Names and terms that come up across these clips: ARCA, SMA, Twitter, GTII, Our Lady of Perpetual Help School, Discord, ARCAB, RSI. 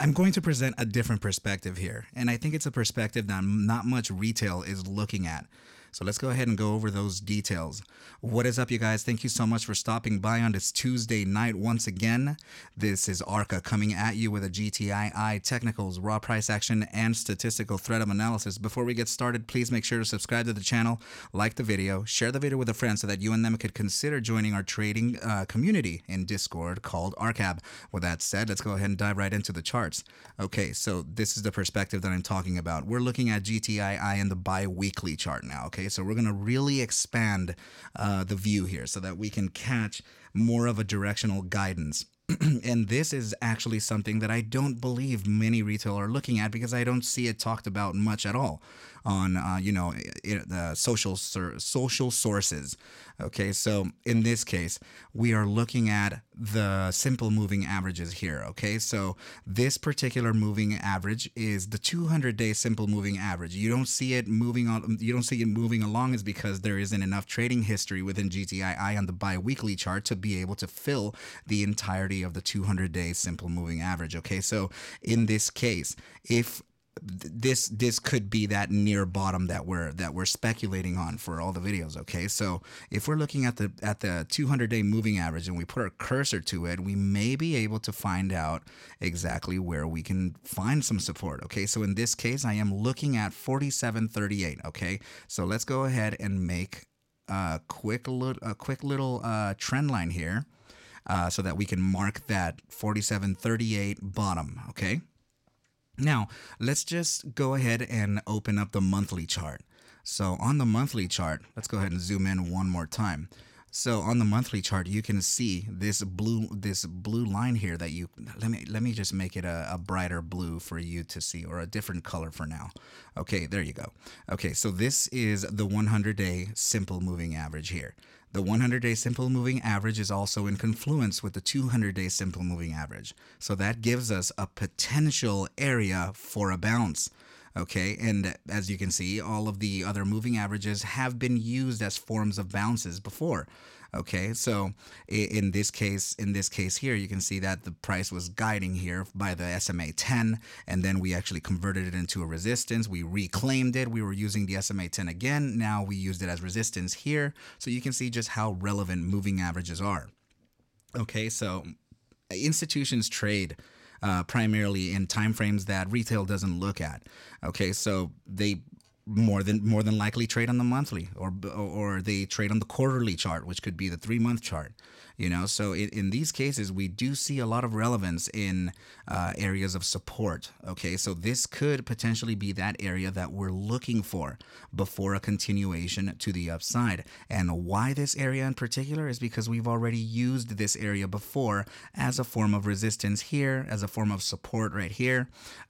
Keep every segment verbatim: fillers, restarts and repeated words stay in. I'm going to present a different perspective here, and I think it's a perspective that not much retail is looking at. So let's go ahead and go over those details. What is up, you guys? Thank you so much for stopping by on this Tuesday night once again. This is ARCA coming at you with a G T I I, technicals, raw price action, and statistical threat of analysis. Before we get started, please make sure to subscribe to the channel, like the video, share the video with a friend so that you and them could consider joining our trading uh, community in Discord called ARCAB. With that said, let's go ahead and dive right into the chart. Okay, so this is the perspective that I'm talking about. We're looking at G T I I in the bi-weekly chart now, okay? So we're going to really expand uh, the view here so that we can catch more of a directional guidance. And this is actually something that I don't believe many retail are looking at because I don't see it talked about much at all on, uh, you know, it, uh, social sur- social sources. Okay, so in this case, we are looking at the simple moving averages here. Okay, so this particular moving average is the two hundred day simple moving average. You don't see it moving on. You don't see it moving along is because there isn't enough trading history within G T I I on the biweekly chart to be able to fill the entirety of the two hundred day simple moving average. Okay, so in this case, if this this could be that near bottom that we're that we're speculating on for all the videos. Okay, so if we're looking at the at the two hundred day moving average and we put our cursor to it, we may be able to find out exactly where we can find some support. Okay, so in this case, I am looking at forty-seven thirty-eight. Okay, so let's go ahead and make a quick little a quick little uh, trend line here. Uh, so that we can mark that forty-seven thirty-eight bottom, okay? Now, let's just go ahead and open up the monthly chart. So on the monthly chart, let's go ahead and zoom in one more time. So on the monthly chart, you can see this blue this blue line here that you let me let me just make it a, a brighter blue for you to see, or a different color for now. Okay, there you go. Okay, so this is the one hundred day simple moving average here. The one hundred day simple moving average is also in confluence with the two hundred day simple moving average. So that gives us a potential area for a bounce. Okay, and as you can see, all of the other moving averages have been used as forms of bounces before. Okay, so in this case, in this case here, you can see that the price was guiding here by the S M A ten, and then we actually converted it into a resistance. We reclaimed it. We were using the S M A ten again. Now we used it as resistance here. So you can see just how relevant moving averages are. Okay, so institutions trade Uh, primarily in timeframes that retail doesn't look at. Okay, so they more than more than likely trade on the monthly, or or they trade on the quarterly chart, which could be the three month chart. You know, so in, in these cases, we do see a lot of relevance in uh, areas of support. Okay, so this could potentially be that area that we're looking for before a continuation to the upside. And why this area in particular is because we've already used this area before as a form of resistance here, as a form of support right here.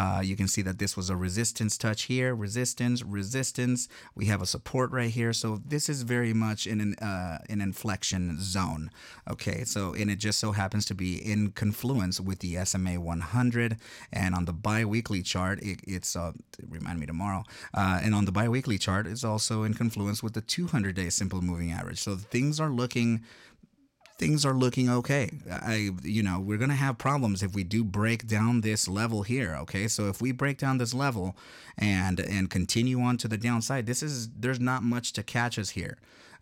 Uh, you can see that this was a resistance touch here, resistance, resistance. We have a support right here. So this is very much in an, uh, an inflection zone. Okay, so and it just so happens to be in confluence with the S M A one hundred, and on the bi-weekly chart, it, it's, uh, remind me tomorrow, uh, and on the bi-weekly chart, it's also in confluence with the two hundred day simple moving average. So things are looking, things are looking okay. I, you know, we're going to have problems if we do break down this level here, okay? So if we break down this level and, and continue on to the downside, this is, there's not much to catch us here.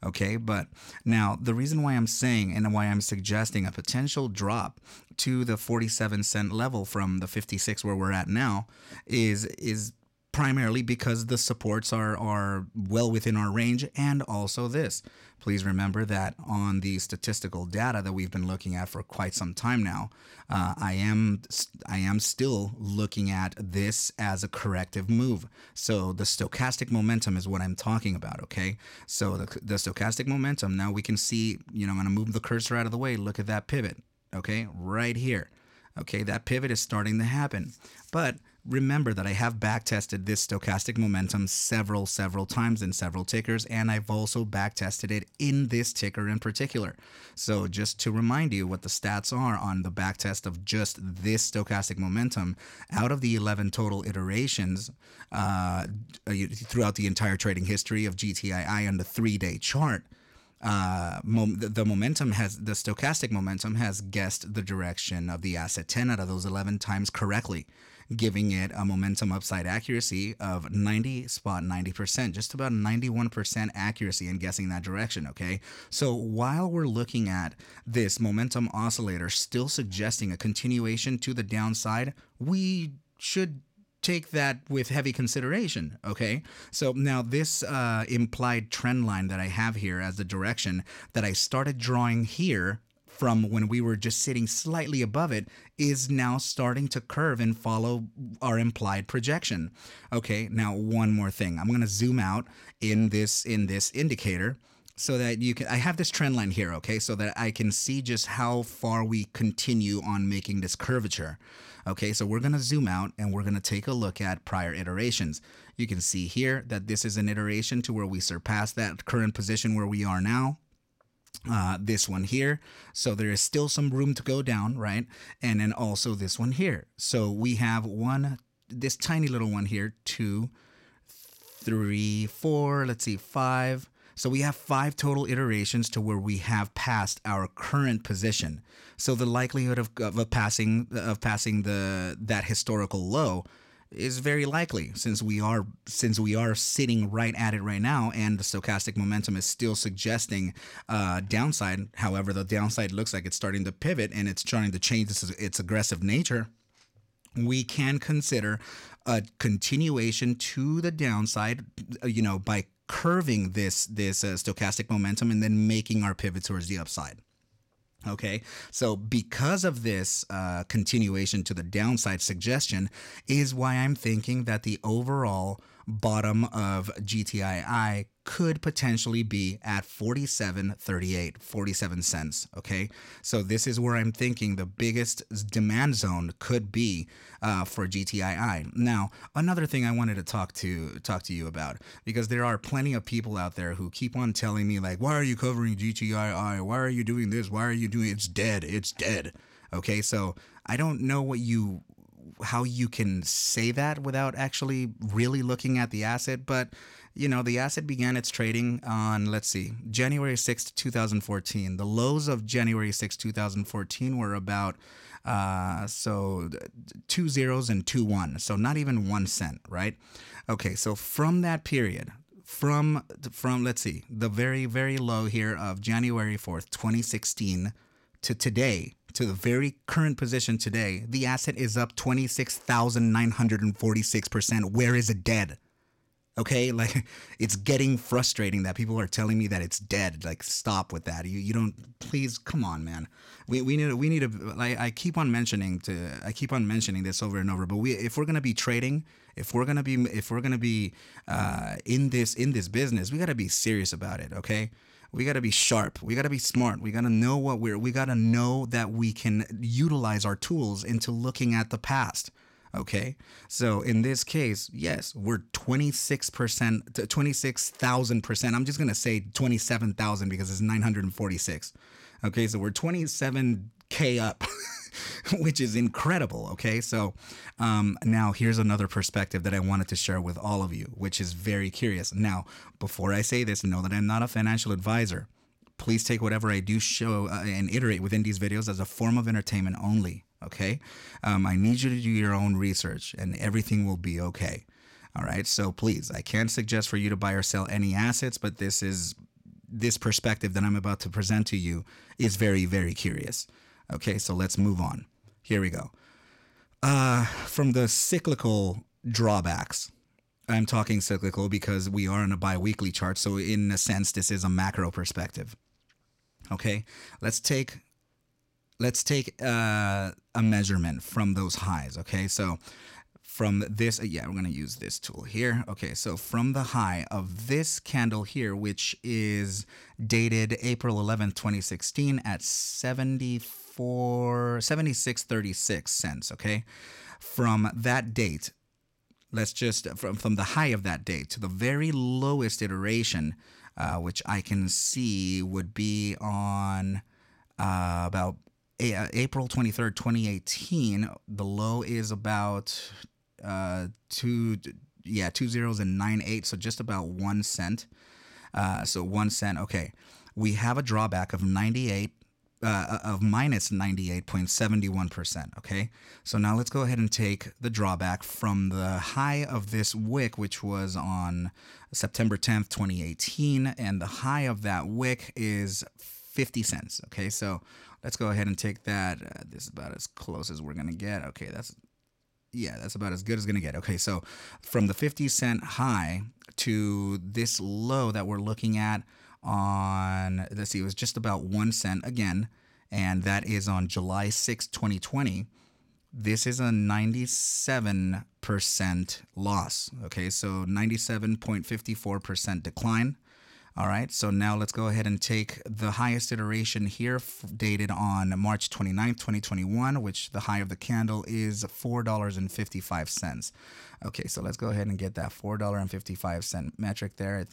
Okay, but now the reason why I'm saying and why I'm suggesting a potential drop to the forty-seven cent level from the fifty-six where we're at now is is primarily because the supports are are well within our range, and also this. Please remember that on the statistical data that we've been looking at for quite some time now, uh, I am I am still looking at this as a corrective move. So the stochastic momentum is what I'm talking about, okay? So the, the stochastic momentum, now we can see, you know, I'm going to move the cursor out of the way. Look at that pivot, okay? Right here. Okay, that pivot is starting to happen. But remember that I have backtested this stochastic momentum several, several times in several tickers, and I've also backtested it in this ticker in particular. So just to remind you what the stats are on the backtest of just this stochastic momentum, out of the eleven total iterations uh, throughout the entire trading history of G T I I on the three-day chart, uh, mom- the, the momentum has, the stochastic momentum has guessed the direction of the asset ten out of those eleven times correctly, giving it a momentum upside accuracy of ninety, spot ninety percent, just about ninety-one percent accuracy in guessing that direction, okay? So while we're looking at this momentum oscillator still suggesting a continuation to the downside, we should take that with heavy consideration, okay? So now this uh, implied trend line that I have here as the direction that I started drawing here from when we were just sitting slightly above it is now starting to curve and follow our implied projection. Okay, now one more thing. I'm going to zoom out in this in this indicator so that you can, I have this trend line here, okay, so that I can see just how far we continue on making this curvature. Okay, so we're going to zoom out and we're going to take a look at prior iterations. You can see here that this is an iteration to where we surpassed that current position where we are now. Uh, this one here. So there is still some room to go down, right? And then also this one here. So we have one, this tiny little one here, two, three, four, let's see, five. So we have five total iterations to where we have passed our current position. So the likelihood of, of a passing of passing the that historical low is very likely, since we are since we are sitting right at it right now, and the stochastic momentum is still suggesting uh, downside. However, the downside looks like it's starting to pivot and it's trying to change its, its aggressive nature. We can consider a continuation to the downside, you know, by curving this this uh, stochastic momentum and then making our pivot towards the upside. Okay, so because of this uh, continuation to the downside suggestion is why I'm thinking that the overall bottom of G T I I could potentially be at forty-seven thirty-eight, forty-seven cents, okay? So this is where I'm thinking the biggest demand zone could be uh, for G T I I. Now, another thing I wanted to talk to talk to you about, because there are plenty of people out there who keep on telling me, like, why are you covering G T I I? Why are you doing this? Why are you doing it? It's dead. It's dead, okay? So I don't know what you... how you can say that without actually really looking at the asset. But, you know, the asset began its trading on, let's see, January sixth, two thousand fourteen. The lows of January sixth, two thousand fourteen were about, uh, so two zeros and two one. So not even one cent, right? Okay, so from that period, from, from let's see, the very, very low here of January fourth, twenty sixteen to today, to the very current position today, the asset is up twenty-six thousand nine hundred forty-six percent. Where is it dead? Okay, like, it's getting frustrating that people are telling me that it's dead. Like, stop with that. You you don't, please, come on, man. We we need we need to. I, I keep on mentioning to I keep on mentioning this over and over. But we if we're gonna be trading, if we're gonna be if we're gonna be uh, in this in this business, we gotta be serious about it. Okay. We got to be sharp. We got to be smart. We got to know what we're, we got to know that we can utilize our tools into looking at the past. Okay. So in this case, yes, we're twenty-six percent to twenty-six thousand percent. I'm just going to say twenty-seven thousand because it's nine hundred forty-six. Okay. So we're twenty-seven K up, which is incredible. Okay. So um, now here's another perspective that I wanted to share with all of you, which is very curious. Now, before I say this, know that I'm not a financial advisor. Please take whatever I do show uh, and iterate within these videos as a form of entertainment only. Okay. Um, I need you to do your own research and everything will be okay. All right. So please, I can't suggest for you to buy or sell any assets, but this is this perspective that I'm about to present to you is very, very curious. Okay, so let's move on. Here we go. Uh, from the cyclical drawbacks, I'm talking cyclical because we are on a bi-weekly chart, so in a sense, this is a macro perspective. Okay, let's take let's take uh, a measurement from those highs. Okay, so from this, yeah, we're going to use this tool here. Okay, so from the high of this candle here, which is dated April eleventh, twenty sixteen at seventy-four. For seventy-six thirty-six cents, okay? From that date, let's just, from, from the high of that date to the very lowest iteration, uh, which I can see would be on uh, about a- April twenty-third, twenty eighteen. The low is about uh, two, yeah, two zeros and nine eight, so just about one cent. Uh, so one cent, okay. we have a drawback of ninety-eight uh, of minus ninety-eight point seven one percent. Okay, so now let's go ahead and take the drawback from the high of this wick, which was on September tenth, twenty eighteen, and the high of that wick is fifty cents. Okay, so let's go ahead and take that. Uh, this is about as close as we're gonna get. Okay, that's yeah, that's about as good as gonna get. Okay, so from the fifty cent high to this low that we're looking at on, let's see, it was just about one cent again, and that is on July sixth, twenty twenty. This is a ninety-seven percent loss. Okay, so ninety-seven point five four percent decline. All right, so now let's go ahead and take the highest iteration here dated on March twenty-ninth, twenty twenty-one, which the high of the candle is four dollars and fifty-five cents. Okay, so let's go ahead and get that four dollars and fifty-five cent metric there. It,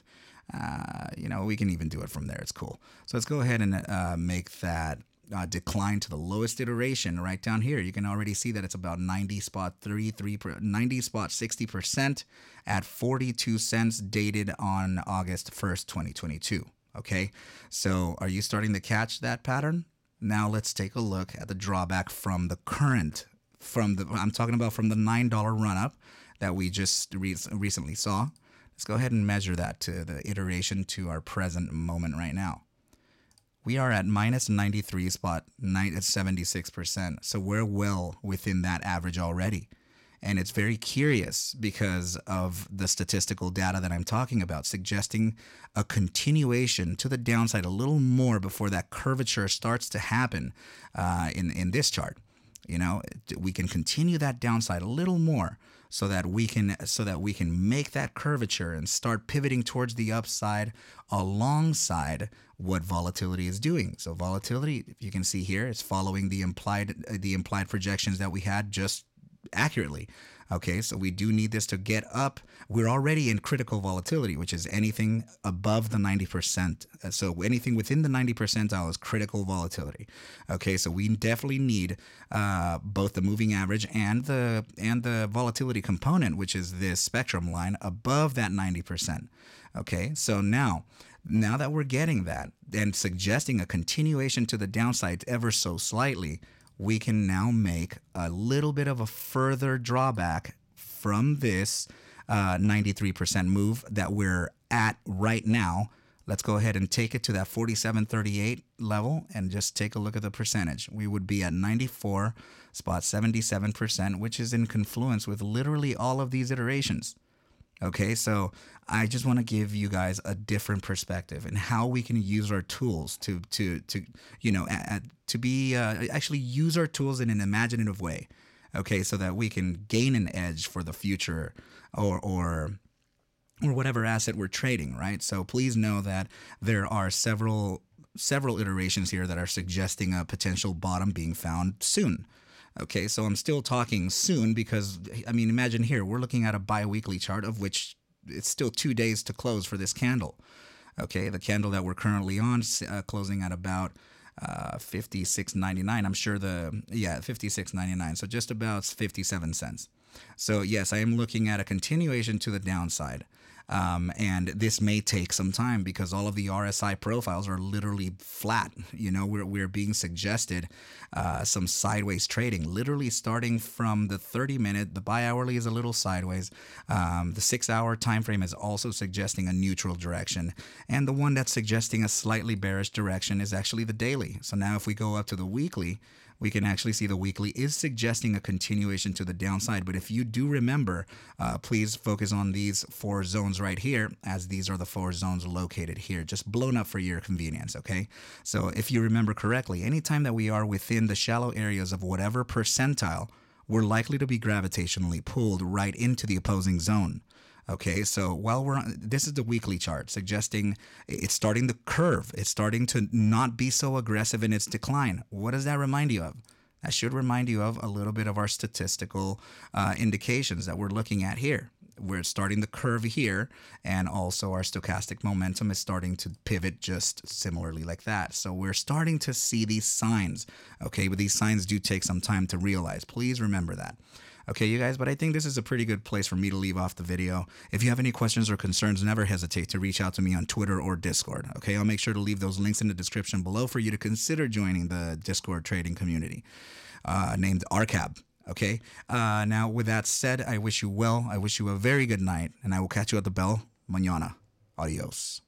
uh, you know, we can even do it from there. It's cool. So let's go ahead and uh, make that uh, decline to the lowest iteration right down here. You can already see that it's about ninety point sixty percent at forty-two cents dated on August first, twenty twenty-two. Okay, so are you starting to catch that pattern? Now let's take a look at the drawback from the current, from the, I'm talking about from the nine dollar run up that we just re recently saw. Let's go ahead and measure that to the iteration to our present moment right now. We are at minus ninety-three point seven six percent, so we're well within that average already. And it's very curious because of the statistical data that I'm talking about, suggesting a continuation to the downside a little more before that curvature starts to happen uh, in, in this chart. You know, we can continue that downside a little more so that we can so that we can make that curvature and start pivoting towards the upside alongside what volatility is doing. So volatility, you can see here, it's following the implied the implied projections that we had just accurately. Okay, so we do need this to get up. We're already in critical volatility, which is anything above the ninety percent. So anything within the ninety percentile is critical volatility. Okay, so we definitely need uh, both the moving average and the and the volatility component, which is this spectrum line above that ninety percent. Okay, so now now that we're getting that and suggesting a continuation to the downside ever so slightly, we can now make a little bit of a further drawback from this uh, ninety-three percent move that we're at right now. Let's go ahead and take it to that forty-seven thirty-eight level and just take a look at the percentage. We would be at ninety-four point seven seven percent, which is in confluence with literally all of these iterations. Okay, so I just want to give you guys a different perspective and how we can use our tools to to to you know a, a, to be uh, actually use our tools in an imaginative way. Okay, so that we can gain an edge for the future or or or whatever asset we're trading, right? So please know that there are several several iterations here that are suggesting a potential bottom being found soon. Okay, so I'm still talking soon because, I mean, imagine here, we're looking at a bi-weekly chart of which it's still two days to close for this candle. Okay, the candle that we're currently on, uh, closing at about uh, fifty-six ninety-nine. I'm sure the, yeah, fifty-six ninety-nine, so just about fifty-seven cents. So yes, I am looking at a continuation to the downside. Um, and this may take some time because all of the R S I profiles are literally flat. You know, we're, we're being suggested uh, some sideways trading, literally starting from the thirty minute. The bi-hourly is a little sideways. Um, the six hour time frame is also suggesting a neutral direction. And the one that's suggesting a slightly bearish direction is actually the daily. So now if we go up to the weekly, we can actually see the weekly is suggesting a continuation to the downside. But if you do remember, uh, please focus on these four zones right here, as these are the four zones located here, just blown up for your convenience. Okay, so if you remember correctly, anytime that we are within the shallow areas of whatever percentile, we're likely to be gravitationally pulled right into the opposing zone. Okay, so while we're on, this is the weekly chart suggesting it's starting the curve, it's starting to not be so aggressive in its decline. What does that remind you of? That should remind you of a little bit of our statistical uh, indications that we're looking at here. we're starting the curve here, and also our stochastic momentum is starting to pivot just similarly like that. So we're starting to see these signs, okay? But these signs do take some time to realize. Please remember that. Okay, you guys, but I think this is a pretty good place for me to leave off the video. If you have any questions or concerns, never hesitate to reach out to me on Twitter or Discord, okay? I'll make sure to leave those links in the description below for you to consider joining the Discord trading community uh, named ARCAB, okay? Uh, now, with that said, I wish you well. I wish you a very good night, and I will catch you at the bell mañana. Adios.